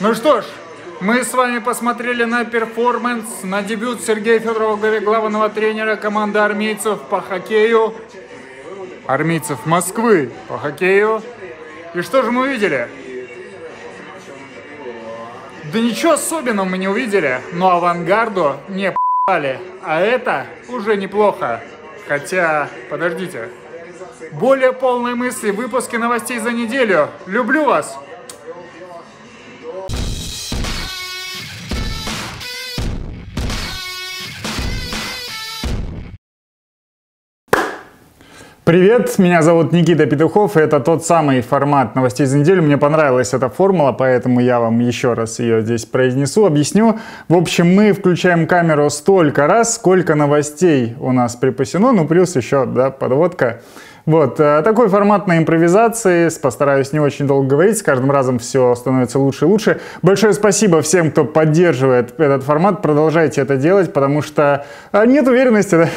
Ну что ж, мы с вами посмотрели на перформанс, на дебют Сергея Федорова в главе главного тренера команды армейцев по хоккею. Армейцев Москвы по хоккею. И что же мы увидели? Да ничего особенного мы не увидели, но Авангарду не п***ли. А это уже неплохо. Хотя, подождите. Более полные мысли, выпуски новостей за неделю. Люблю вас! Привет, меня зовут Никита Петухов, и это тот самый формат новостей за неделю. Мне понравилась эта формула, поэтому я вам еще раз ее здесь произнесу, объясню. В общем, мы включаем камеру столько раз, сколько новостей у нас припасено, ну плюс еще, да, подводка. Вот, такой формат на импровизации, постараюсь не очень долго говорить, с каждым разом все становится лучше и лучше. Большое спасибо всем, кто поддерживает этот формат, продолжайте это делать, потому что нет уверенности, да?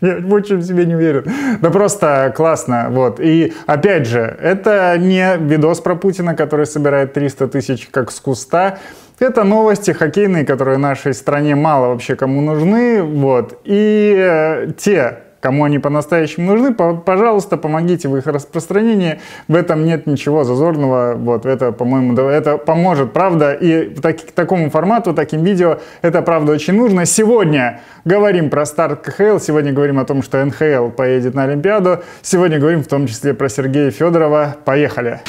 Я очень в себе не уверен, да просто классно, вот. И опять же, это не видос про Путина, который собирает 300 тысяч как с куста. Это новости хоккейные, которые нашей стране мало вообще кому нужны, вот, и те... Кому они по-настоящему нужны, пожалуйста, помогите в их распространении. В этом нет ничего зазорного. Вот это, по-моему, это поможет, правда. И такому формату, таким видео это, правда, очень нужно. Сегодня говорим про старт КХЛ. Сегодня говорим о том, что НХЛ поедет на Олимпиаду. Сегодня говорим в том числе про Сергея Федорова. Поехали!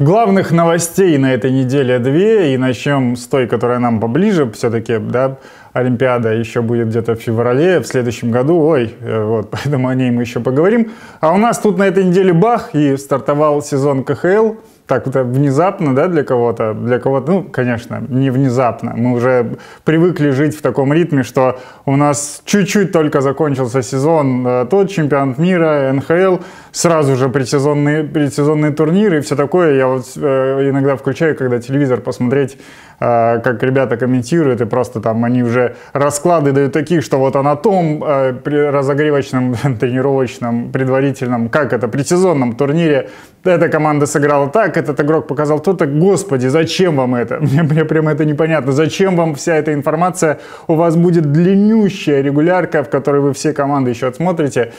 Главных новостей на этой неделе две. И начнем с той, которая нам поближе. Все-таки, да, Олимпиада еще будет где-то в феврале, в следующем году, ой, вот, поэтому о ней мы еще поговорим. А у нас тут на этой неделе бах, и стартовал сезон КХЛ. Так вот внезапно, да, для кого-то, ну, конечно, не внезапно. Мы уже привыкли жить в таком ритме, что у нас чуть-чуть только закончился сезон, тот чемпионат мира, НХЛ, сразу же предсезонные турниры и все такое. Я вот иногда включаю, когда телевизор посмотреть, как ребята комментируют, и просто там они уже расклады дают такие, что вот на том разогревочном, тренировочном, предварительном, как это, предсезонном турнире эта команда сыграла так, этот игрок показал то-то. Господи, зачем вам это? Мне прямо это непонятно. Зачем вам вся эта информация? У вас будет длиннющая регулярка, в которой вы все команды еще отсмотрите.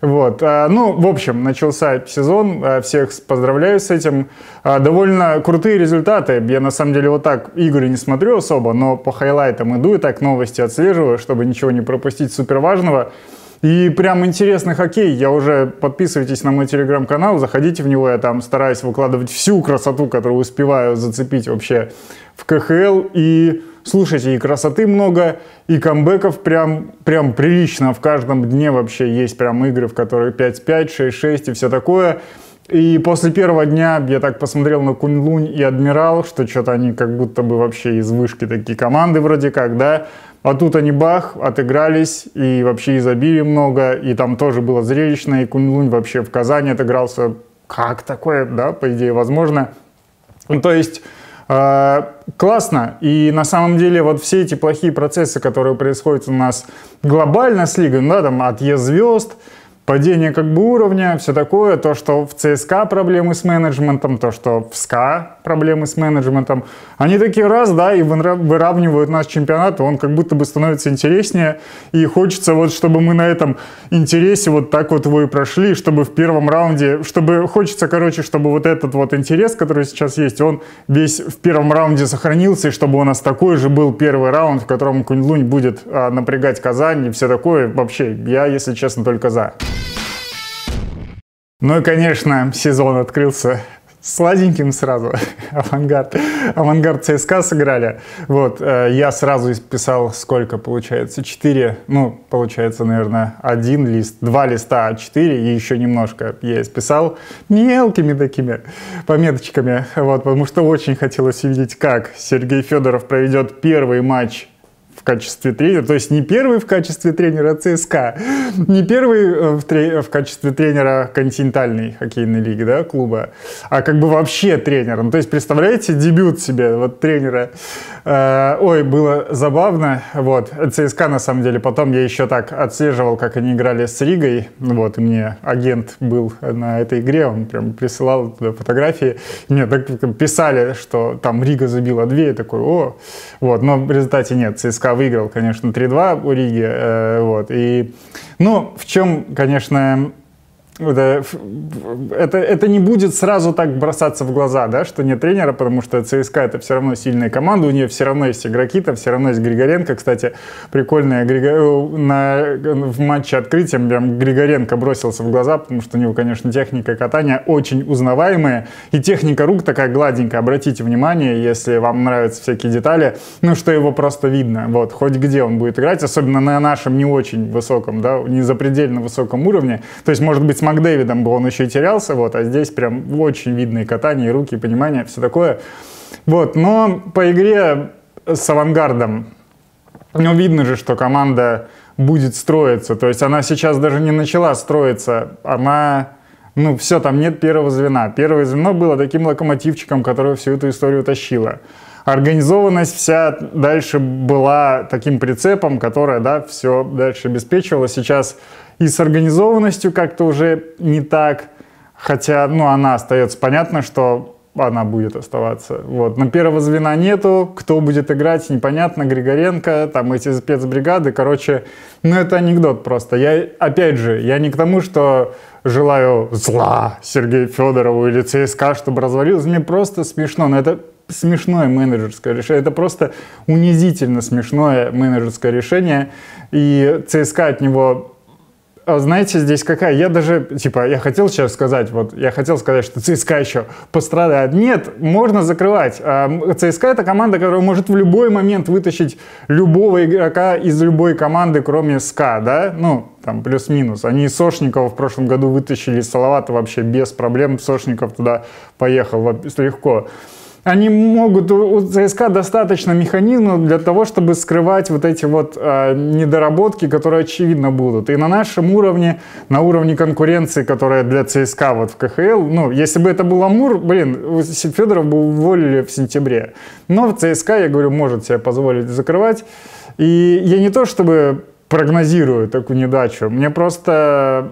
Вот, ну, в общем, начался сезон, всех поздравляю с этим. Довольно крутые результаты, я на самом деле вот так игры не смотрю особо, но по хайлайтам иду и так новости отслеживаю, чтобы ничего не пропустить суперважного. И прям интересный хоккей, я уже, подписывайтесь на мой телеграм-канал, заходите в него, я там стараюсь выкладывать всю красоту, которую успеваю зацепить вообще в КХЛ. И слушайте, и красоты много, и камбэков прям прилично. В каждом дне вообще есть прям игры, в которые 5-5, 6-6 и все такое. И после первого дня я так посмотрел на Кунь-Лунь и Адмирал, что что-то они как будто бы вообще из вышки такие команды вроде как, да? А тут они бах, отыгрались, и вообще изобилия много, и там тоже было зрелищно, и Кунь-Лунь вообще в Казани отыгрался. Как такое, да, по идее, возможно? Ну, то есть... классно, и на самом деле вот все эти плохие процессы, которые происходят у нас глобально с лигой, да, там отъезд звезд, падение как бы уровня, все такое, то, что в ЦСКА проблемы с менеджментом, то, что в СКА проблемы с менеджментом, они такие раз, да, и выравнивают наш чемпионат, он как будто бы становится интереснее, и хочется вот, чтобы мы на этом интересе вот так вот его и прошли, чтобы в первом раунде, чтобы, хочется, короче, чтобы вот этот вот интерес, который сейчас есть, он весь в первом раунде сохранился, и чтобы у нас такой же был первый раунд, в котором Кунь-Лунь будет напрягать Казань и все такое, вообще, я, если честно, только за. Ну и, конечно, сезон открылся сладеньким сразу. Авангард ЦСКА сыграли. Вот, я сразу исписал, сколько получается, 4, ну, получается, наверное, 2 листа, 4, и еще немножко я исписал мелкими такими пометочками, вот, потому что очень хотелось увидеть, как Сергей Федоров проведет первый матч в качестве тренера, то есть не первый в качестве тренера ЦСКА, не первый в качестве тренера континентальной хоккейной лиги, да, клуба, а как бы вообще тренером. То есть, представляете, дебют себе вот тренера. Ой, было забавно. Вот, ЦСКА на самом деле. Потом я еще так отслеживал, как они играли с Ригой. Вот, и мне агент был на этой игре, он прям присылал туда фотографии. Мне так писали, что там Рига забила 2, я такой, о, вот, но в результате нет, ЦСКА выиграл, конечно, 3-2 у Риги, вот, и, ну, в чем, конечно, это не будет сразу так бросаться в глаза, да, что нет тренера, потому что ЦСКА — это все равно сильная команда, у нее все равно есть игроки, там все равно есть Григоренко, кстати, прикольная, в матче открытия прям Григоренко бросился в глаза, потому что у него, конечно, техника катания очень узнаваемая, и техника рук такая гладенькая, обратите внимание, если вам нравятся всякие детали, ну, что его просто видно, вот, хоть где он будет играть, особенно на нашем не очень высоком, да, не запредельно высоком уровне, то есть, может быть, с Макдэвидом бы он еще и терялся, вот, а здесь прям очень видно и катание, и руки, и понимание, все такое. Вот, но по игре с Авангардом, ну, видно же, что команда будет строиться, то есть она сейчас даже не начала строиться, она... Ну, все, там нет первого звена. Первое звено было таким локомотивчиком, которое всю эту историю тащило. Организованность вся дальше была таким прицепом, которое, да, все дальше обеспечивало. Сейчас и с организованностью как-то уже не так, хотя, ну, она остается. Понятно, что она будет оставаться. Вот. Но первого звена нету, кто будет играть, непонятно, Григоренко, там эти спецбригады, короче, ну, это анекдот просто. Я, опять же, я не к тому, что желаю зла Сергею Федорову или ЦСКА, чтобы развалилось, мне просто смешно, но это... смешное менеджерское решение. Это просто унизительно смешное менеджерское решение. И ЦСКА от него... Знаете, здесь какая? Я даже, типа, я хотел сейчас сказать, вот, я хотел сказать, что ЦСКА еще пострадает. Нет, можно закрывать. ЦСКА — это команда, которая может в любой момент вытащить любого игрока из любой команды, кроме СКА, да? Ну, там, плюс-минус. Они Сошникова в прошлом году вытащили, Салавата вообще без проблем. Сошников туда поехал легко. Они могут, у ЦСКА достаточно механизмов для того, чтобы скрывать вот эти вот недоработки, которые очевидно будут. И на нашем уровне, на уровне конкуренции, которая для ЦСКА вот в КХЛ, ну, если бы это был Амур, блин, Федоров бы уволили в сентябре. Но ЦСКА, я говорю, может себе позволить закрывать. И я не то чтобы прогнозирую такую неудачу. Мне просто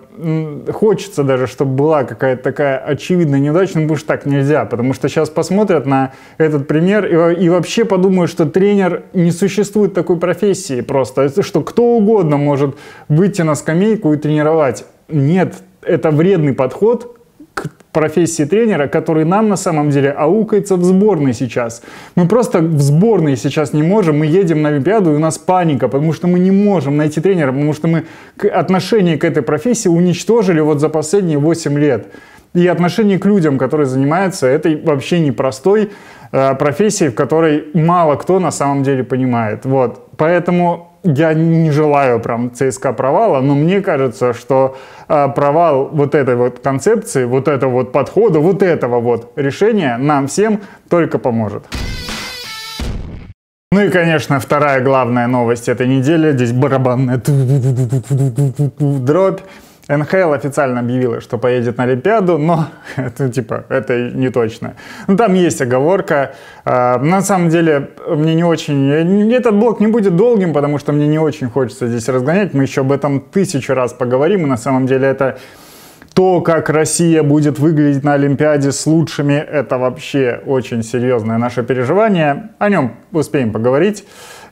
хочется даже, чтобы была какая-то такая очевидная неудача, но больше так нельзя, потому что сейчас посмотрят на этот пример и вообще подумают, что тренер не существует такой профессии просто, что кто угодно может выйти на скамейку и тренировать. Нет, это вредный подход к профессии тренера, который нам на самом деле аукается в сборной сейчас. Мы просто в сборной сейчас не можем, мы едем на Олимпиаду, и у нас паника, потому что мы не можем найти тренера, потому что мы отношение к этой профессии уничтожили вот за последние 8 лет. И отношение к людям, которые занимаются этой вообще непростой профессией, в которой мало кто на самом деле понимает. Вот. Поэтому... Я не желаю прям ЦСКА провала, но мне кажется, что провал вот этой вот концепции, вот этого вот подхода, вот этого вот решения нам всем только поможет. Ну и, конечно, вторая главная новость этой недели. Здесь барабанная дробь. НХЛ официально объявила, что поедет на Олимпиаду, но это, типа, это не точно. Но там есть оговорка. На самом деле, мне не очень... Этот блок не будет долгим, потому что мне не очень хочется здесь разгонять. Мы еще об этом 1000 раз поговорим. И на самом деле это... То, как Россия будет выглядеть на Олимпиаде с лучшими, это вообще очень серьезное наше переживание. О нем успеем поговорить.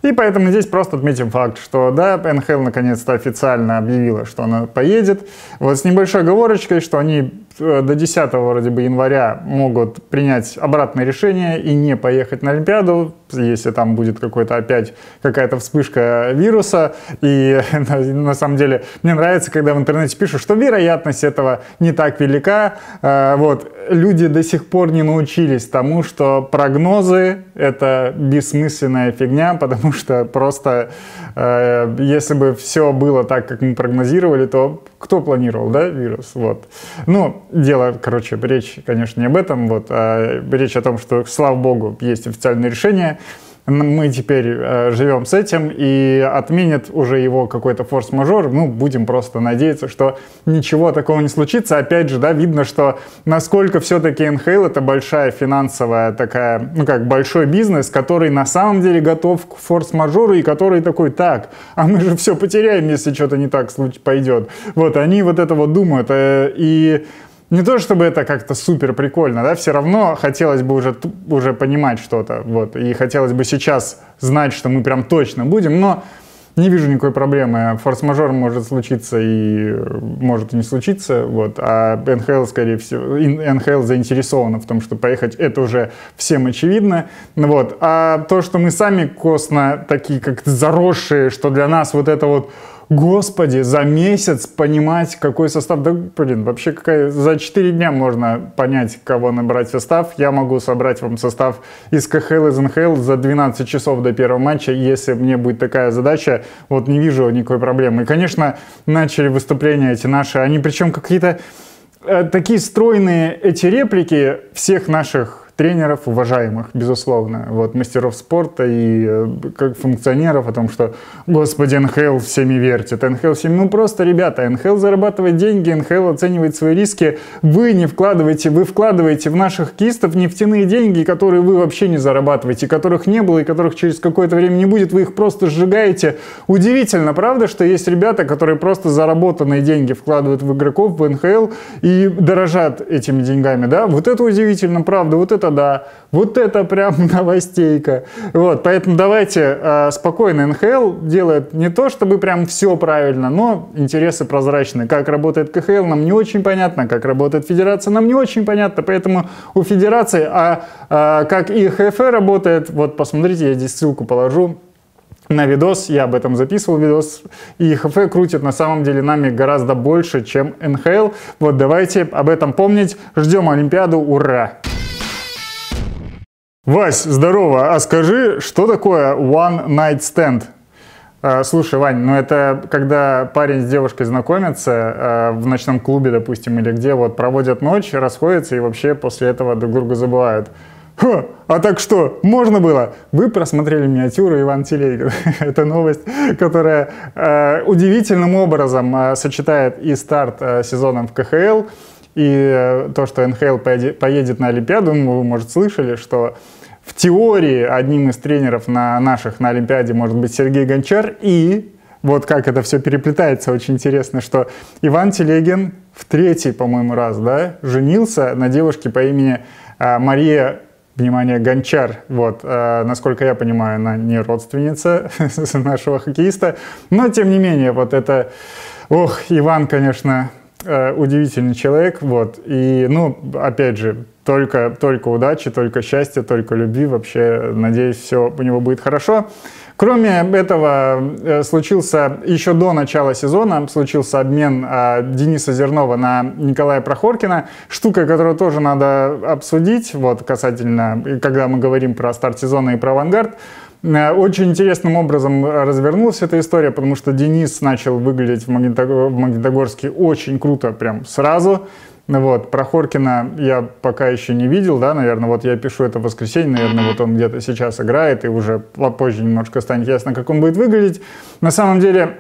И поэтому здесь просто отметим факт, что да, НХЛ наконец-то официально объявила, что она поедет. Вот с небольшой оговорочкой, что они до 10 вроде бы января могут принять обратное решение и не поехать на Олимпиаду, если там будет какой-то опять какая-то вспышка вируса. И на самом деле мне нравится, когда в интернете пишут, что вероятность этого не так велика. Вот. Люди до сих пор не научились тому, что прогнозы — это бессмысленная фигня, потому что просто если бы все было так, как мы прогнозировали, то кто планировал, да, вирус? Вот. Ну, дело, короче, речь, конечно, не об этом, вот, а речь о том, что, слава богу, есть официальное решение. мы теперь живем с этим, и отменят уже его какой-то форс-мажор. Ну, будем просто надеяться, что ничего такого не случится. Опять же, да, видно, что насколько все-таки НХЛ — это большая финансовая такая, ну, как большой бизнес, который на самом деле готов к форс-мажору и который такой: так, а мы же все потеряем, если что-то не так пойдет. Вот, они вот это вот думают, и... Не то чтобы это как-то супер прикольно, да, все равно хотелось бы уже понимать что-то, вот, и хотелось бы сейчас знать, что мы прям точно будем, но не вижу никакой проблемы. Форс-мажор может случиться и может не случиться, вот, а НХЛ, скорее всего, НХЛ заинтересована в том, чтобы поехать, это уже всем очевидно, вот, а то, что мы сами косно такие как-то заросшие, что для нас вот это вот: господи, за месяц понимать, какой состав... Да, блин, вообще какая... за 4 дня можно понять, кого набрать в состав. Я могу собрать вам состав из КХЛ, из НХЛ за 12 часов до первого матча, если мне будет такая задача. Вот, не вижу никакой проблемы. И, конечно, начали выступления эти наши. Они причем какие-то такие стройные, эти реплики всех наших тренеров, уважаемых, безусловно, вот, мастеров спорта и как функционеров, о том, что, господи, НХЛ всеми вертит, НХЛ всеми... Ну просто, ребята, НХЛ зарабатывает деньги, НХЛ оценивает свои риски, вы не вкладываете, вы вкладываете в наших кистов нефтяные деньги, которые вы вообще не зарабатываете, которых не было и которых через какое-то время не будет, вы их просто сжигаете. Удивительно, правда, что есть ребята, которые просто заработанные деньги вкладывают в игроков, в НХЛ и дорожат этими деньгами, да? Вот это удивительно, правда, вот это да, вот это прям новостейка. Вот, поэтому давайте спокойно. НХЛ делает не то, чтобы прям все правильно, но интересы прозрачны. Как работает КХЛ, нам не очень понятно, как работает Федерация, нам не очень понятно, поэтому у Федерации, как ИХФ работает, вот посмотрите, я здесь ссылку положу на видос, я об этом записывал видос, и ИХФ крутит на самом деле нами гораздо больше, чем НХЛ. Вот, давайте об этом помнить, ждем Олимпиаду, ура! Вась, здорово, а скажи, что такое one night stand? Слушай, Вань, ну это когда парень с девушкой знакомятся в ночном клубе, допустим, или где, вот, проводят ночь, расходятся и вообще после этого друг друга забывают. Ха, а так что, можно было? Вы просмотрели миниатюру Иван Телегин. Это новость, которая удивительным образом сочетает и старт сезона в КХЛ, и то, что НХЛ поедет на Олимпиаду. Вы, может, слышали, что в теории одним из тренеров на Олимпиаде может быть Сергей Гончар. И вот как это все переплетается, очень интересно, что Иван Телегин в 3-й, по-моему, раз, да, женился на девушке по имени Мария, внимание, Гончар. Вот, насколько я понимаю, она не родственница нашего хоккеиста. Но, тем не менее, вот это... Ох, Иван, конечно... удивительный человек, вот, и, ну, опять же, только удачи, только счастья, только любви, вообще, надеюсь, все у него будет хорошо. Кроме этого, случился, еще до начала сезона, случился обмен Дениса Зернова на Николая Прохоркина. Штука, которую тоже надо обсудить, вот, касательно, когда мы говорим про старт сезона и про «Авангард». Очень интересным образом развернулась эта история, потому что Денис начал выглядеть в Магнитогорске очень круто прям сразу. Вот, Прохоркина я пока еще не видел, да, наверное, вот я пишу это в воскресенье, наверное, вот он где-то сейчас играет, и уже попозже немножко станет ясно, как он будет выглядеть. На самом деле,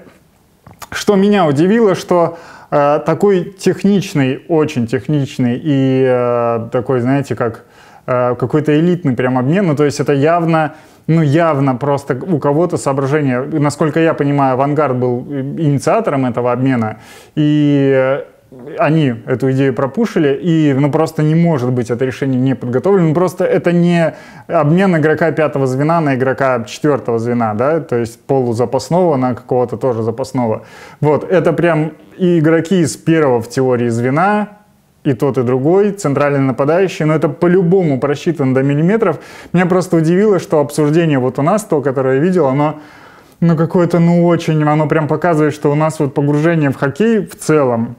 что меня удивило, что такой техничный, очень техничный и такой, знаете, как какой-то элитный прям обмен, ну, то есть это явно... Ну, явно просто у кого-то соображение. Насколько я понимаю, «Авангард» был инициатором этого обмена, и они эту идею пропушили, и, ну, просто не может быть это решение не подготовлено. Просто это не обмен игрока 5-го звена на игрока 4-го звена, да, то есть полузапасного на какого-то тоже запасного. Вот, это прям и игроки из 1-го в теории звена, и тот, и другой, центральный нападающий, но это по-любому просчитано до миллиметров. Меня просто удивило, что обсуждение вот у нас, то, которое я видел, оно, ну, какое-то, ну, очень, оно прям показывает, что у нас вот погружение в хоккей в целом,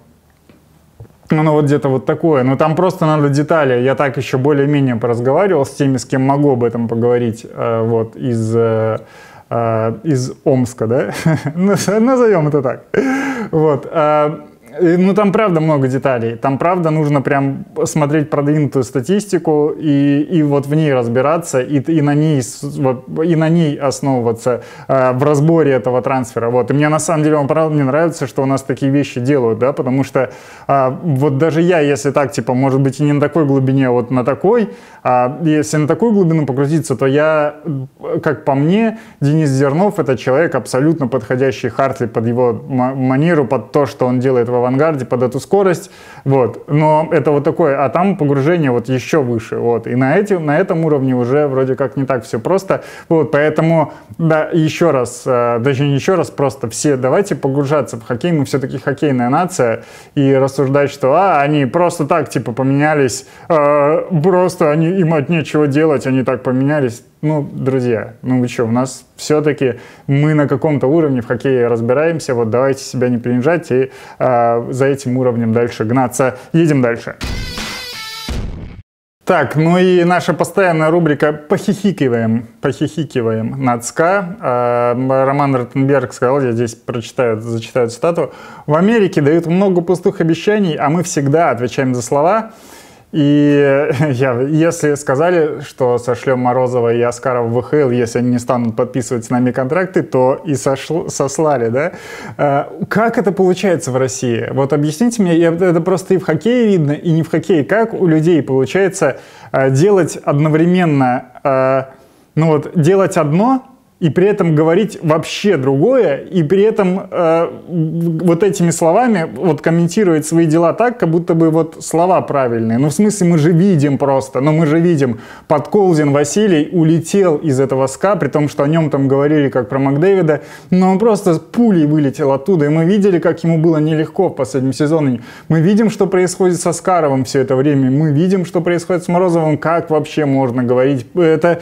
оно вот где-то вот такое, но там просто надо детали. Я так еще более-менее поразговаривал с теми, с кем могу об этом поговорить, вот, из Омска, да, назовем это так, вот, Ну, там правда много деталей. Там правда нужно прям смотреть продвинутую статистику и вот в ней разбираться, и на ней основываться в разборе этого трансфера. Вот. И мне на самом деле, правда, нравится, что у нас такие вещи делают, да, потому что вот даже я, если так, типа, может быть, и не на такой глубине, а вот на такой, если на такую глубину погрузиться, то я, как по мне, Денис Зернов — это человек, абсолютно подходящий Хартли под его манеру, под то, что он делает в «Авангарде», под эту скорость, вот, но это вот такое, а там погружение вот еще выше, вот, и на этом уровне уже вроде как не так все просто, вот, поэтому, да, еще раз, даже не еще раз, просто все давайте погружаться в хоккей, мы все-таки хоккейная нация, и рассуждать, что, они просто так, типа, поменялись, просто им от нечего делать, они так поменялись. Ну, друзья, ну вы что, у нас все-таки мы на каком-то уровне в хоккее разбираемся, вот давайте себя не принижать и за этим уровнем дальше гнаться. Едем дальше. Так, ну и наша постоянная рубрика «Похихикиваем» над СКА. Роман Ротенберг сказал, я здесь зачитаю цитату: «В Америке дают много пустых обещаний, а мы всегда отвечаем за слова». И если сказали, что сошлем Морозова и Аскарова в ИХЛ, если они не станут подписывать с нами контракты, то и сослали, да? Как это получается в России? Вот объясните мне, это просто и в хоккее видно, и не в хоккее. Как у людей получается делать одновременно, ну вот, делать одно и при этом говорить вообще другое, и при этом вот этими словами вот комментировать свои дела так, как будто бы вот слова правильные. Ну, в смысле, мы же видим просто, Подколзин Василий улетел из этого СКА, при том, что о нем там говорили как про Макдэвида, но он просто с пулей вылетел оттуда, и мы видели, как ему было нелегко в последнем сезоне. Мы видим, что происходит со Скаровым все это время, мы видим, что происходит с Морозовым, как вообще можно говорить. И это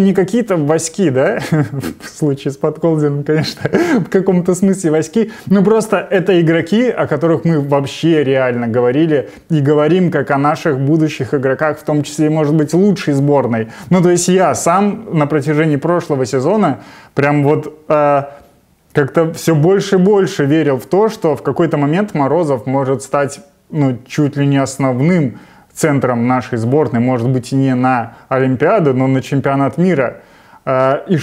не какие-то Васьки, да? В случае с Подколзиным, конечно, в каком-то смысле Васьки. Но просто это игроки, о которых мы вообще реально говорили и говорим как о наших будущих игроках, в том числе, может быть, лучшей сборной. Ну, то есть я сам на протяжении прошлого сезона прям вот как-то все больше и больше верил в то, что в какой-то момент Морозов может стать, ну, чуть ли не основным центром нашей сборной. Может быть, и не на Олимпиаду, но на чемпионат мира. И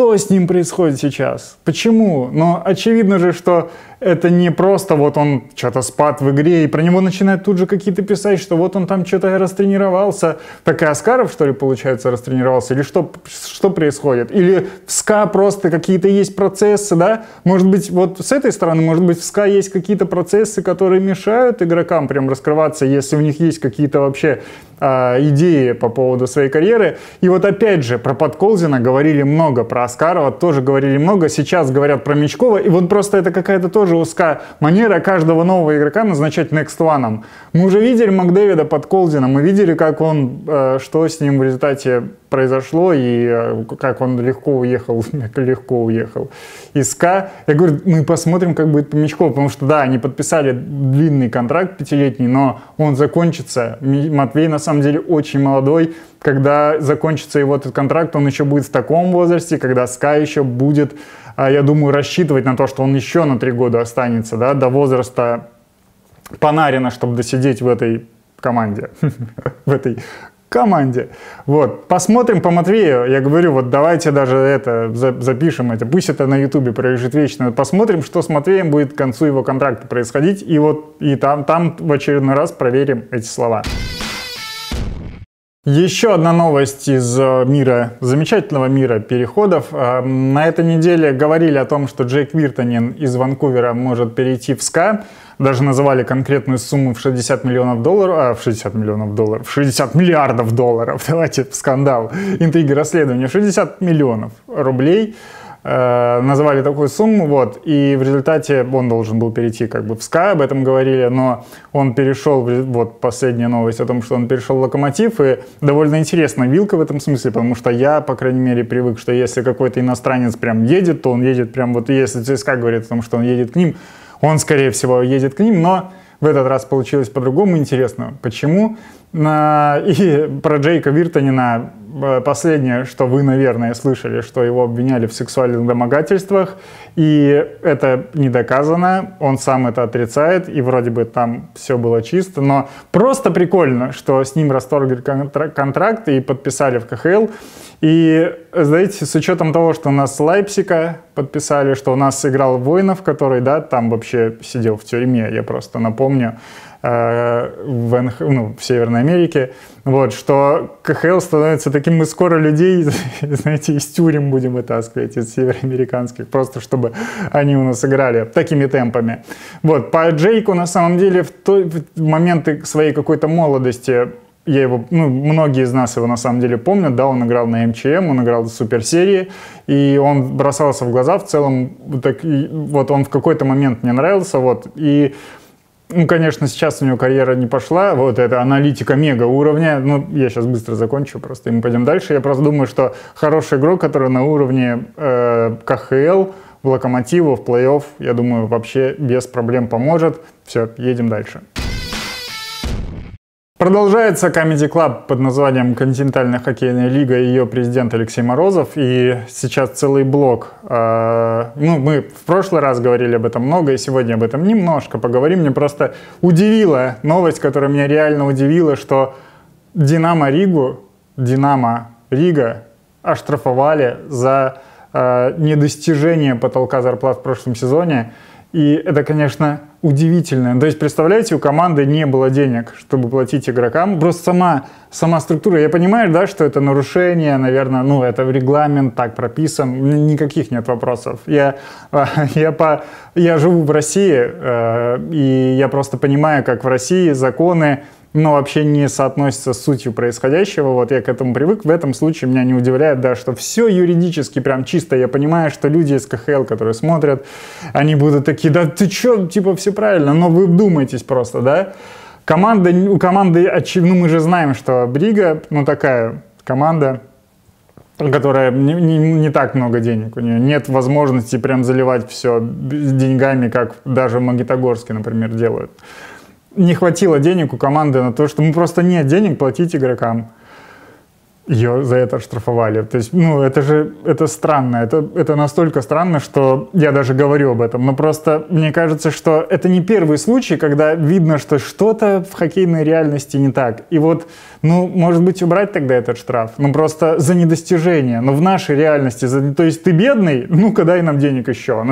что с ним происходит сейчас? Почему? Но очевидно же, что это не просто вот он что-то спад в игре, и про него начинают тут же какие-то писать, что вот он там что-то растренировался. Так и Аскаров, что ли, получается, растренировался? Или что происходит? Или в СКА просто какие-то есть процессы, да? Может быть, вот с этой стороны, может быть, в СКА есть какие-то процессы, которые мешают игрокам прям раскрываться, если у них есть какие-то вообще идеи по поводу своей карьеры. И вот опять же, про Подколзина говорили много, про Аскарова тоже говорили много, сейчас говорят про Мичкова, и вот просто это какая-то тоже узкая манера каждого нового игрока назначать next one. Мы уже видели Макдэвида под Колдином, мы видели, как он, что с ним в результате произошло, и как он легко уехал из СКА. Я говорю, мы посмотрим, как будет по Мичкову, потому что, да, они подписали длинный контракт, пятилетний, но он закончится. Матвей, на самом деле, очень молодой. Когда закончится его этот контракт, он еще будет в таком возрасте, когда СКА еще будет, я думаю, рассчитывать на то, что он еще на 3 года останется, да, до возраста Панарина, чтобы досидеть в этой команде. Вот, посмотрим по Матвею, я говорю, вот давайте даже это, запишем это, пусть это на ютубе пролежит вечно, посмотрим, что с Матвеем будет к концу его контракта происходить, и вот и там в очередной раз проверим эти слова. Еще одна новость из мира, замечательного мира переходов. На этой неделе говорили о том, что Джейк Виртанен из Ванкувера может перейти в СКА. Даже называли конкретную сумму в $60 миллиардов долларов, давайте скандал, интриги расследования, 60 миллионов рублей. Называли такую сумму, вот, и в результате он должен был перейти как бы в СКА, об этом говорили, но он перешел, вот последняя новость о том, что он перешел в Локомотив, и довольно интересная вилка в этом смысле, потому что я, по крайней мере, привык, что если какой-то иностранец прям едет, то он едет прям, вот если ЦСКА говорит о том, что он едет к ним, он, скорее всего, едет к ним, но в этот раз получилось по-другому, интересно, почему. И про Джейка Виртанена последнее, что вы, наверное, слышали, что его обвиняли в сексуальных домогательствах, и это не доказано, он сам это отрицает, и вроде бы там все было чисто, но просто прикольно, что с ним расторгли контракт и подписали в КХЛ, и, знаете, с учетом того, что у нас Лайпсика подписали, что у нас сыграл Воинов, который, да, там вообще сидел в тюрьме, я просто напомню, в Северной Америке, вот, что КХЛ становится таким, мы скоро людей, знаете, из тюрем будем вытаскивать, из североамериканских, просто чтобы они у нас играли такими темпами. Вот, по Джейку, на самом деле, в моменты своей какой-то молодости, я его, многие из нас его на самом деле помнят, да, он играл на МЧМ, он играл в суперсерии, и он бросался в глаза в целом, так, и, вот он в какой-то момент мне нравился, вот, и конечно, сейчас у него карьера не пошла, вот это аналитика мега уровня, я сейчас быстро закончу, просто и мы пойдем дальше. Я просто думаю, что хороший игрок, который на уровне КХЛ, в Локомотиву, в плей-офф, я думаю, вообще без проблем поможет. Все, едем дальше. Продолжается Comedy Club под названием «Континентальная хоккейная лига» и ее президент Алексей Морозов. И сейчас целый блок. Мы в прошлый раз говорили об этом много, и сегодня об этом немножко поговорим. Мне просто удивила новость, которая меня реально удивила, что «Динамо Рига» оштрафовали за недостижение потолка зарплат в прошлом сезоне. И это, конечно, удивительно. То есть, представляете, у команды не было денег, чтобы платить игрокам. Просто сама структура. Я понимаю, да, что это нарушение, наверное, это в регламент так прописан. Никаких нет вопросов. Я живу в России, и я просто понимаю, как в России законы вообще не соотносится с сутью происходящего, вот я к этому привык, в этом случае меня не удивляет, да, что все юридически прям чисто, я понимаю, что люди из КХЛ, которые смотрят, они будут такие, да ты чё, типа все правильно, но вы вдумайтесь просто, да, у команды, мы же знаем, что Брига, такая команда, которая не так много денег, у нее нет возможности прям заливать все деньгами, как даже в Магнитогорске, например, делают. Не хватило денег у команды на то, что мы просто нет денег платить игрокам. Ее за это оштрафовали. То есть, это странно. Это настолько странно, что я даже говорю об этом. Но просто мне кажется, что это не первый случай, когда видно, что что-то в хоккейной реальности не так. И вот, может быть, убрать тогда этот штраф. Просто за недостижение. Но в нашей реальности, то есть ты бедный, ну-ка дай нам денег еще.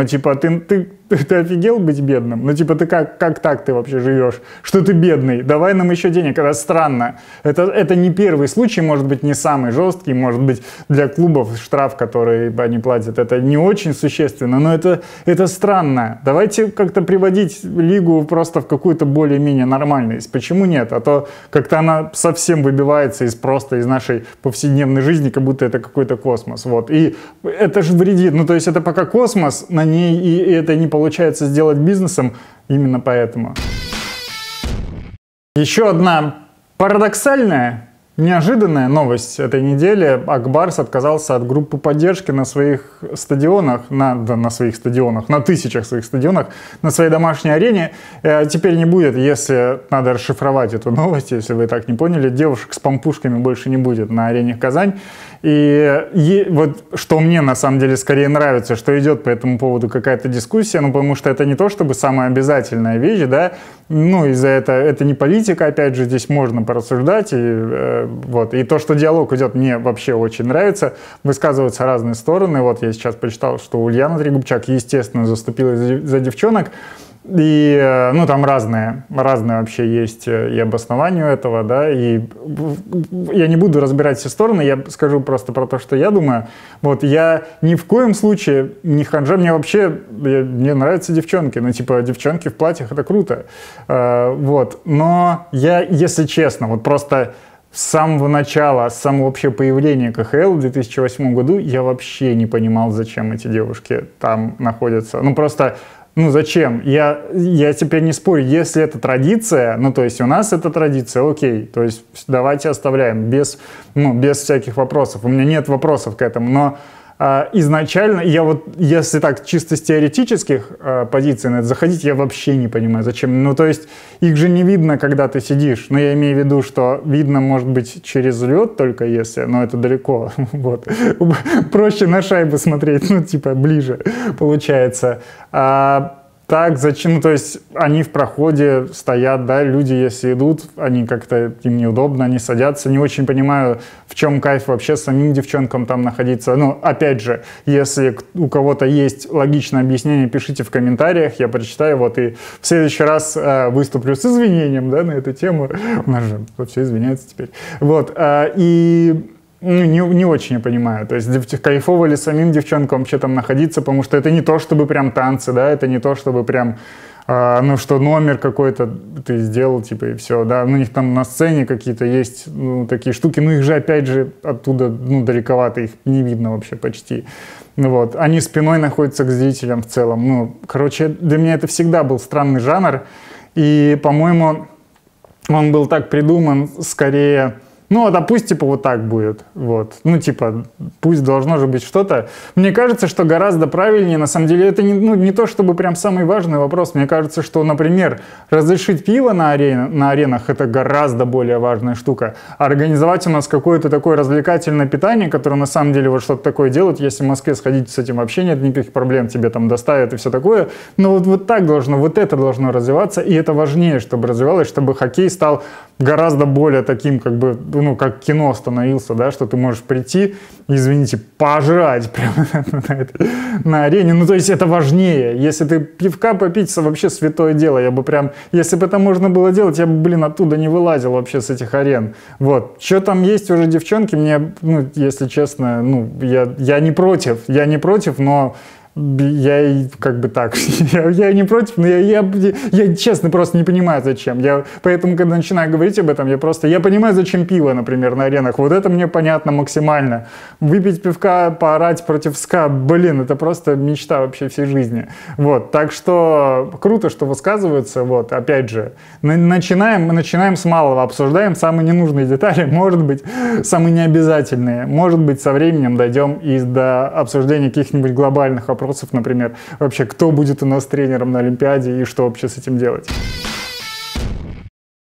Ты офигел быть бедным? Ты как так ты вообще живешь? Что ты бедный? Давай нам еще денег. Это странно. Это не первый случай, может быть, не самый жесткий. Может быть, для клубов штраф, который они платят, это не очень существенно, но это странно. Давайте как-то приводить лигу просто в какую-то более-менее нормальность. Почему нет? А то как-то она совсем выбивается из нашей повседневной жизни, как будто это какой-то космос. Вот. И это же вредит. Это пока космос, на ней и это не получается сделать бизнесом, именно поэтому. Еще одна парадоксальная, неожиданная новость этой недели. Акбарс отказался от группы поддержки на своих стадионах, на тысячах своих стадионах, на своей домашней арене. Теперь не будет, если надо расшифровать эту новость, если вы так не поняли, девушек с помпушками больше не будет на арене Казань. И вот что мне на самом деле скорее нравится, что идет по этому поводу какая-то дискуссия, потому что это не то чтобы самая обязательная вещь, да, это не политика, опять же, здесь можно порассуждать И то, что диалог идет, мне вообще очень нравится. Высказываются разные стороны. Вот я сейчас почитал, что Ульяна Трегубчак, естественно, заступилась за девчонок. И, там разные вообще есть и обоснованию этого, да, и я не буду разбирать все стороны, я скажу просто про то, что я думаю. Вот, я ни в коем случае не ханжа, мне вообще, мне нравятся девчонки, девчонки в платьях, это круто, но я, если честно, просто с самого начала, с самого вообще появления КХЛ в 2008 году я вообще не понимал, зачем эти девушки там находятся, зачем? Я теперь не спорю, если это традиция, у нас это традиция, окей, давайте оставляем без всяких вопросов, у меня нет вопросов к этому, но изначально, я вот, если так чисто с теоретических позиций на это заходить, я вообще не понимаю, зачем. Ну, то есть, их же не видно, когда ты сидишь. Но я имею в виду, что видно, может быть, через лед только если, но это далеко. Вот. Проще на шайбу смотреть, ну, типа, ближе получается. А так, зачем? Ну, то есть, они в проходе стоят, да, люди, если идут, они как-то, им неудобно, они садятся. Не очень понимаю, в чем кайф вообще самим девчонкам там находиться. Ну, опять же, если у кого-то есть логичное объяснение, пишите в комментариях, я прочитаю, вот, и в следующий раз выступлю с извинением, да, на эту тему. У нас же все извиняются теперь. Вот, и... Ну, не очень я понимаю, то есть кайфово ли самим девчонкам вообще там находиться, потому что это не то, чтобы прям танцы, да, это не то, чтобы прям, ну, что номер какой-то ты сделал, типа, и все, да, у них там на сцене какие-то есть, ну, такие штуки, ну, их же, опять же, оттуда, ну, далековато, их не видно вообще почти, вот, они спиной находятся к зрителям в целом, ну, короче, для меня это всегда был странный жанр, и, по-моему, он был так придуман, скорее... Ну, а пусть, типа, вот так будет, вот. Ну, типа, пусть должно же быть что-то. Мне кажется, что гораздо правильнее, на самом деле, это не, ну, не то, чтобы прям самый важный вопрос. Мне кажется, что, например, разрешить пиво на аренах, это гораздо более важная штука. А организовать у нас какое-то такое развлекательное питание, которое, на самом деле, вот что-то такое делают. Если в Москве сходить с этим вообще нет никаких проблем, тебе там доставят и все такое. Но вот так должно, вот это должно развиваться, и это важнее, чтобы развивалось, чтобы хоккей стал гораздо более таким, как бы, ну, как кино становился, да, что ты можешь прийти, извините, пожрать прямо на арене. Ну, то есть это важнее. Если ты пивка попить, это вообще святое дело. Я бы прям, если бы это можно было делать, я бы, блин, оттуда не вылазил вообще с этих арен. Вот. Что там есть уже девчонки, мне, ну, если честно, ну, я не против, но... Я как бы так, я не против, но я честно просто не понимаю, зачем. Поэтому, когда начинаю говорить об этом, я понимаю, зачем пиво, например, на аренах. Вот это мне понятно максимально. Выпить пивка, поорать против СКА, блин, это просто мечта вообще всей жизни. Вот, так что круто, что высказываются, вот, опять же. Начинаем с малого, обсуждаем самые ненужные детали, может быть, самые необязательные. Может быть, со временем дойдем и до обсуждения каких-нибудь глобальных вопросов. Например, вообще, кто будет у нас тренером на Олимпиаде и что вообще с этим делать.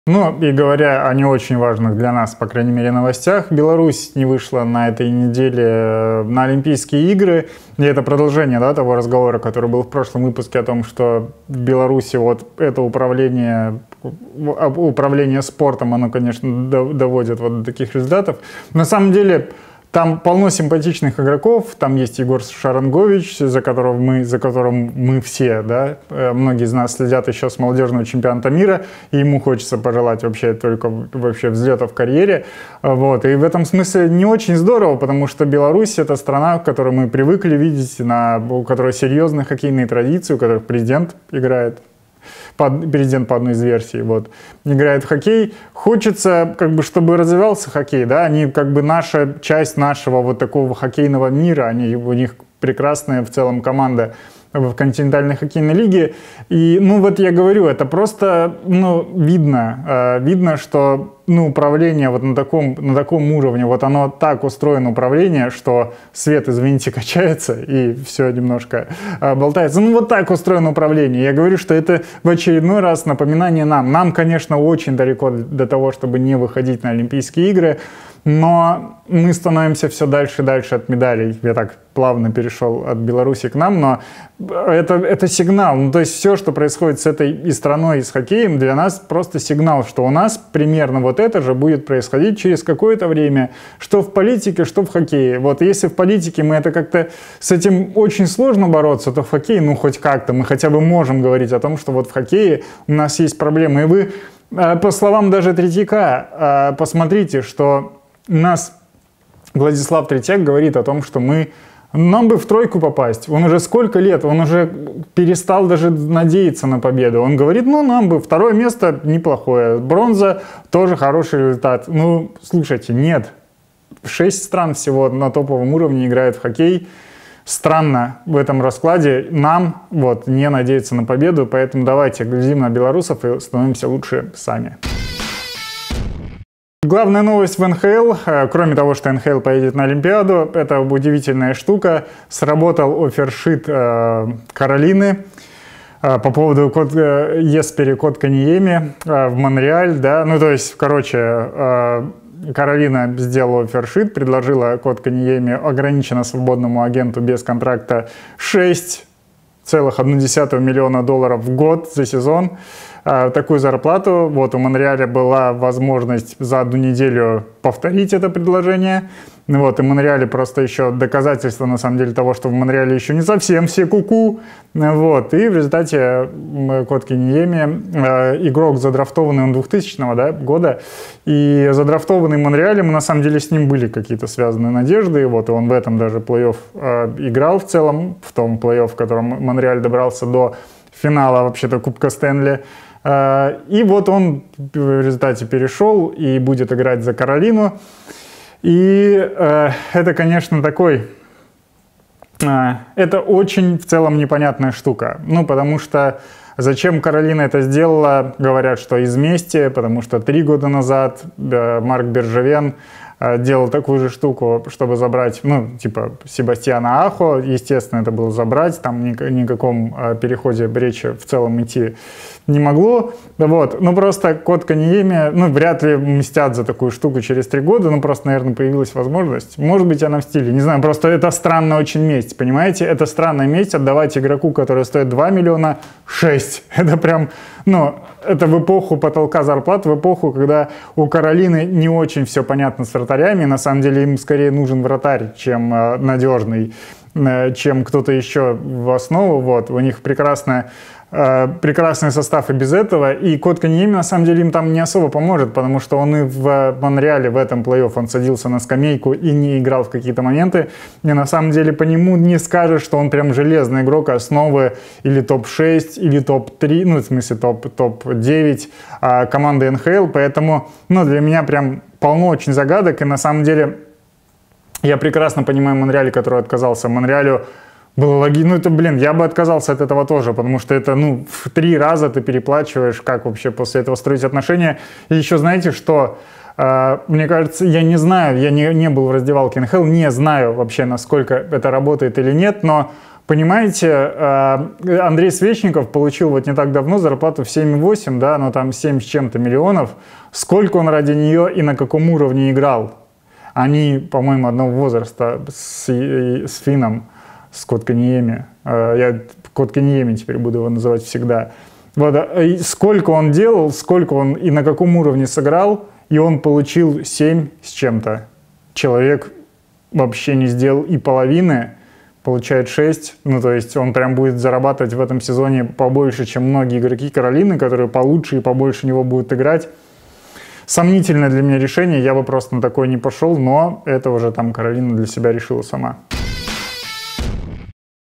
Ну, и говоря о не очень важных для нас, по крайней мере, новостях, Беларусь не вышла на этой неделе на Олимпийские игры. И это продолжение, да, того разговора, который был в прошлом выпуске о том, что в Беларуси вот это управление спортом, оно, конечно, доводит вот до таких результатов. На самом деле... Там полно симпатичных игроков, там есть Егор Шарангович, за которым мы все, да, многие из нас следят еще с молодежного чемпионата мира, и ему хочется пожелать вообще только вообще взлета в карьере, вот, и в этом смысле не очень здорово, потому что Беларусь — это страна, в которой мы привыкли видеть, у которой серьезные хоккейные традиции, у которых президент играет. Президент по одной из версий, вот, играет в хоккей. Хочется, как бы, чтобы развивался хоккей, да, они, как бы, наша часть нашего вот такого хоккейного мира, у них прекрасная в целом команда в континентальной хоккейной лиге, и, ну, вот я говорю, это просто, ну, видно, что, ну, управление вот на таком уровне, вот оно так устроено, управление, что свет, извините, качается, и все немножко болтается. Ну, вот так устроено управление. Я говорю, что это в очередной раз напоминание нам. Нам, конечно, очень далеко до того, чтобы не выходить на Олимпийские игры, но мы становимся все дальше и дальше от медалей. Я так плавно перешел от Беларуси к нам, но это сигнал. Ну, то есть все, что происходит с этой и страной, и с хоккеем, для нас просто сигнал, что у нас примерно вот это же будет происходить через какое-то время, что в политике, что в хоккее. Вот если в политике мы это как-то с этим очень сложно бороться, то в хоккее, ну, хоть как-то, мы хотя бы можем говорить о том, что вот в хоккее у нас есть проблемы. И вы, по словам даже Третьяка, посмотрите, что у нас Владислав Третьяк говорит о том, что нам бы в тройку попасть. Он уже сколько лет, он уже перестал даже надеяться на победу. Он говорит, ну, нам бы второе место неплохое, бронза тоже хороший результат. Ну, слушайте, нет. 6 стран всего на топовом уровне играют в хоккей. Странно в этом раскладе нам вот не надеяться на победу, поэтому давайте глядим на белорусов и становимся лучше сами. Главная новость в НХЛ, кроме того, что НХЛ поедет на Олимпиаду, это удивительная штука. Сработал оффершит Каролины по поводу Еспери Котканиеми в Монреаль. Да? Ну, то есть, короче, Каролина сделала оффершит, предложила Котканиеми ограниченно свободному агенту без контракта 6,1 миллиона долларов в год за сезон. Такую зарплату. Вот у Монреаля была возможность за одну неделю повторить это предложение. Вот, и Монреале просто еще доказательство, на самом деле, того, что в Монреале еще не совсем все куку. Вот, и в результате Котканиеми, игрок задрафтованный, он 2000 года, и задрафтованный Монреалем, на самом деле, с ним были какие-то связанные надежды, и вот он в этом даже плей-офф играл в целом, в том плей-офф, в котором Монреаль добрался до финала, вообще-то, Кубка Стэнли. И вот он в результате перешел и будет играть за Каролину. И это, конечно, такой... это очень в целом непонятная штука. Ну, потому что зачем Каролина это сделала? Говорят, что из мести, потому что 3 года назад Марк Бержевен делал такую же штуку, чтобы забрать, ну, типа, Себастьяна Ахо. Естественно, это было забрать, там никаком переходе речи в целом идти не могло. Вот, ну, просто Котканиеми, ну, вряд ли мстят за такую штуку через 3 года, ну, просто, наверное, появилась возможность. Может быть, она в стиле, не знаю, просто это странная очень месть, понимаете? Это странная месть отдавать игроку, который стоит 2 миллиона, 6. Это прям, ну... это в эпоху потолка зарплат, в эпоху, когда у Каролины не очень все понятно с вратарями. На самом деле им скорее нужен вратарь, чем надежный, чем кто-то еще в основу. Вот. У них прекрасный состав и без этого. И Котканиеми, на самом деле, им там не особо поможет, потому что он и в Монреале в этом плей-офф он садился на скамейку и не играл в какие-то моменты. И на самом деле по нему не скажешь, что он прям железный игрок основы или топ-6, или топ-3, ну, в смысле топ-9 команды НХЛ. Поэтому, ну, для меня прям полно очень загадок. И на самом деле я прекрасно понимаю Монреаль, который отказался. Монреалю было логично. Ну, это, блин, я бы отказался от этого тоже, потому что это, ну, в 3 раза ты переплачиваешь, как вообще после этого строить отношения. И еще знаете, что, мне кажется, я не знаю, я не был в раздевалке НХЛ, не знаю вообще, насколько это работает или нет, но, понимаете, Андрей Свечников получил вот не так давно зарплату в 7,8, да, но там 7 с чем-то миллионов. Сколько он ради нее и на каком уровне играл? Они, по-моему, одного возраста с Финном. С Котканиеми. Я Котканиеми теперь буду его называть всегда. Вот, и сколько он делал, сколько он и на каком уровне сыграл, и он получил 7 с чем-то. Человек вообще не сделал и половины, получает 6. Ну, то есть он прям будет зарабатывать в этом сезоне побольше, чем многие игроки Каролины, которые получше и побольше него будут играть. Сомнительное для меня решение, я бы просто на такое не пошел, но это уже там Каролина для себя решила сама.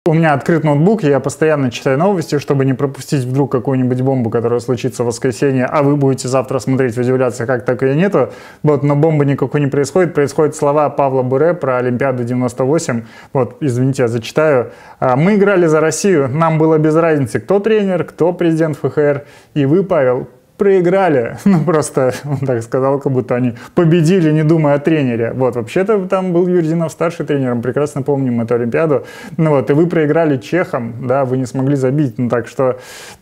У меня открыт ноутбук, я постоянно читаю новости, чтобы не пропустить вдруг какую-нибудь бомбу, которая случится в воскресенье, а вы будете завтра смотреть и удивляться, как так ее нету. Вот, но бомбы никакой не происходит. Происходят слова Павла Буре про Олимпиаду 98. Вот, извините, я зачитаю. Мы играли за Россию, нам было без разницы, кто тренер, кто президент ФХР. И вы, Павел, проиграли. Ну, просто он так сказал, как будто они победили, не думая о тренере. Вот, вообще-то там был Юрий Зинов старший тренером, прекрасно помним эту Олимпиаду. Ну вот, и вы проиграли чехам, да, вы не смогли забить. Ну, так что,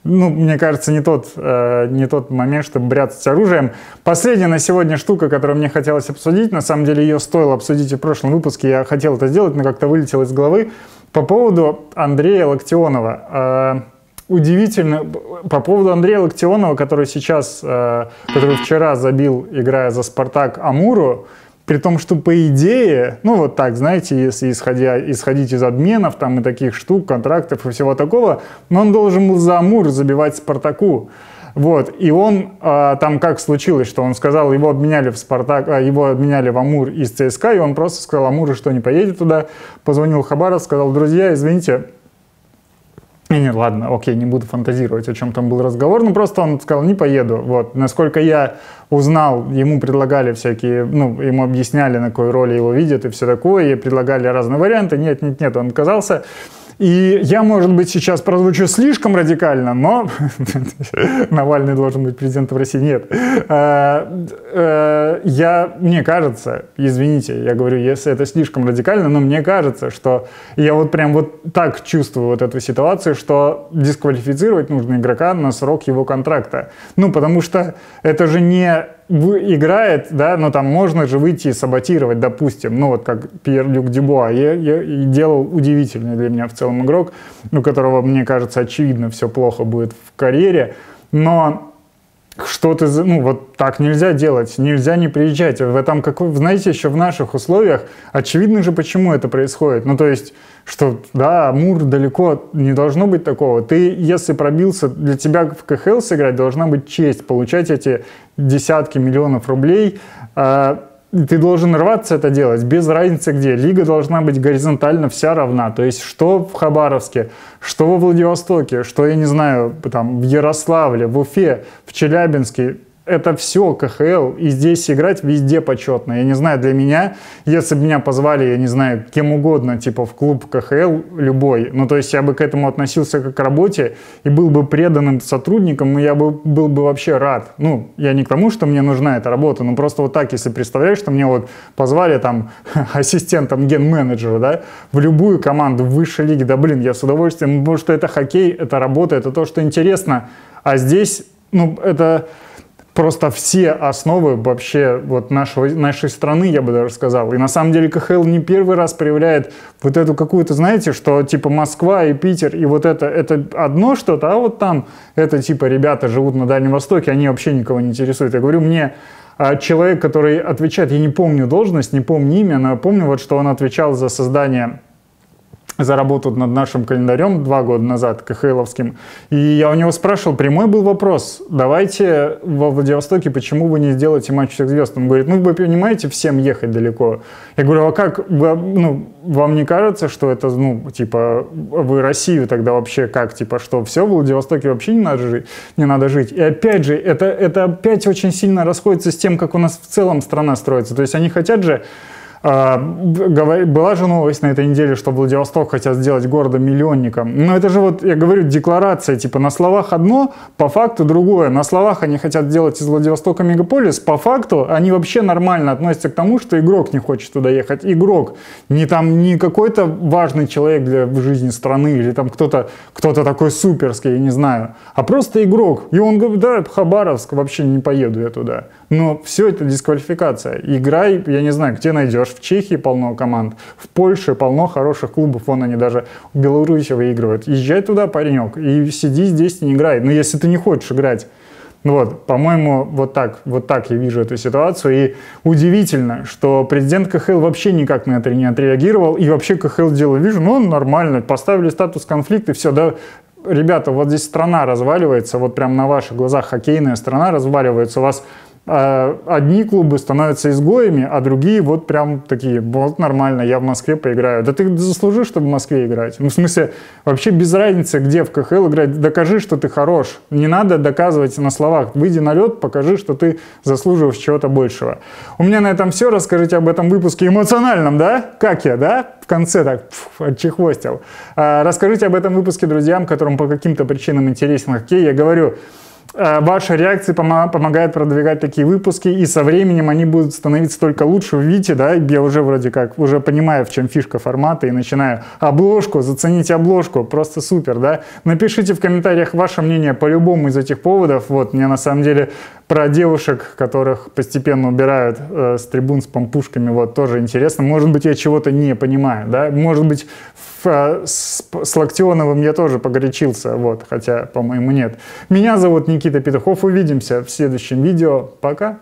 ну, мне кажется, не тот момент, чтобы бряцать оружием. Последняя на сегодня штука, которую мне хотелось обсудить, на самом деле ее стоило обсудить и в прошлом выпуске, я хотел это сделать, но как-то вылетело из головы, по поводу Андрея Локтионова. Удивительно, по поводу Андрея Локтионова, который вчера забил, играя за «Спартак», Амуру, при том, что по идее, ну вот так, знаете, если исходить из обменов там и таких штук, контрактов и всего такого, но он должен был за «Амур» забивать «Спартаку». Вот, и он, там как случилось, что он сказал, его обменяли в «Спартак», его обменяли в «Амур» из ЦСКА, и он просто сказал «Амуру», что не поедет туда, позвонил Хабаровск, сказал: друзья, извините, нет, ладно, окей, не буду фантазировать, о чем там был разговор, ну просто он сказал: не поеду. Вот, насколько я узнал, ему предлагали всякие, ну, ему объясняли, на какой роли его видят и все такое, и предлагали разные варианты, нет, он отказался. И я, может быть, сейчас прозвучу слишком радикально, но Навальный должен быть президентом России. Нет. Мне кажется, извините, я говорю, если это слишком радикально, но мне кажется, что я вот прям вот так чувствую вот эту ситуацию, что дисквалифицировать нужно игрока на срок его контракта. Ну, потому что это же не... играет, да, но там можно же выйти и саботировать, допустим, ну вот как Пьер-Люк Дюбуа делал, удивительный для меня в целом игрок, у которого, мне кажется, очевидно все плохо будет в карьере, но что-то, ну вот так нельзя делать, нельзя не приезжать, в этом, как вы знаете, еще в наших условиях, очевидно же, почему это происходит, ну то есть, что, да, Амур далеко, не должно быть такого. Ты, если пробился, для тебя в КХЛ сыграть должна быть честь, получать эти десятки миллионов рублей. Ты должен рваться это делать, без разницы где. Лига должна быть горизонтально вся равна. То есть, что в Хабаровске, что во Владивостоке, что, я не знаю, там, в Ярославле, в Уфе, в Челябинске. Это все КХЛ, и здесь играть везде почетно. Я не знаю, для меня, если бы меня позвали, я не знаю, кем угодно, типа в клуб КХЛ любой, ну то есть я бы к этому относился как к работе и был бы преданным сотрудником, и я бы был бы вообще рад. Ну, я не к тому, что мне нужна эта работа, но просто вот так, если представляешь, что мне вот позвали там ассистентом ген-менеджера, да, в любую команду в высшей лиге, да блин, я с удовольствием, потому что это хоккей, это работа, это то, что интересно, а здесь, ну, это... Просто все основы вообще вот нашей страны, я бы даже сказал. И на самом деле КХЛ не первый раз проявляет вот эту какую-то, знаете, что типа Москва и Питер, и вот это одно что-то, а вот там это типа ребята живут на Дальнем Востоке, они вообще никого не интересуют. Я говорю, мне человек, который отвечает, я не помню должность, не помню имя, но я помню, вот, что он отвечал за создание... за работу над нашим календарем 2 года назад, КХЛовским. И я у него спрашивал, прямой был вопрос, давайте во Владивостоке, почему вы не сделаете матч всех звезд? Он говорит, ну вы понимаете, всем ехать далеко. Я говорю, а как, ну, вам не кажется, что это, ну, типа, вы Россию тогда вообще как, типа, что все, в Владивостоке вообще не надо жить? И опять же, это опять очень сильно расходится с тем, как у нас в целом страна строится. То есть они хотят же... Была же новость на этой неделе, что Владивосток хотят сделать городом-миллионником. Но это же вот, я говорю, декларация, типа на словах одно, по факту другое. На словах они хотят сделать из Владивостока мегаполис, по факту они вообще нормально относятся к тому, что игрок не хочет туда ехать. Игрок, не какой-то важный человек в жизни страны или там кто-то такой суперский, я не знаю, а просто игрок. И он говорит, да, Хабаровск, вообще не поеду я туда. Но все это дисквалификация. Играй, я не знаю, где найдешь. В Чехии полно команд, в Польше полно хороших клубов, вон они даже в Беларуси выигрывают. Езжай туда, паренек, и сиди здесь и не играй. Но если ты не хочешь играть. Вот, по-моему, вот так я вижу эту ситуацию. И удивительно, что президент КХЛ вообще никак на это не отреагировал. И вообще КХЛ дело вижу, ну нормально, поставили статус конфликта и все, да. Ребята, вот здесь страна разваливается, вот прям на ваших глазах хоккейная страна разваливается. У вас одни клубы становятся изгоями, а другие вот прям такие, вот нормально, я в Москве поиграю. Да ты заслужи, чтобы в Москве играть. Ну, в смысле, вообще без разницы, где в КХЛ играть, докажи, что ты хорош. Не надо доказывать на словах. Выйди на лед, покажи, что ты заслуживаешь чего-то большего. У меня на этом все. Расскажите об этом выпуске эмоциональном, да? Как я, да? В конце так отчихвостил. Расскажите об этом выпуске друзьям, которым по каким-то причинам интересен хоккей. Я говорю... Ваши реакции помогают продвигать такие выпуски, и со временем они будут становиться только лучше. Вы видите, да, я уже вроде как, уже понимаю, в чем фишка формата, и начинаю обложку, зацените обложку, просто супер, да. Напишите в комментариях ваше мнение по любому из этих поводов. Вот, мне на самом деле про девушек, которых постепенно убирают с трибун с помпушками, вот, тоже интересно. Может быть, я чего-то не понимаю, да, может быть, с Локтионовым я тоже погорячился, вот, хотя, по-моему, нет. Меня зовут Никита Петухов. Увидимся в следующем видео. Пока!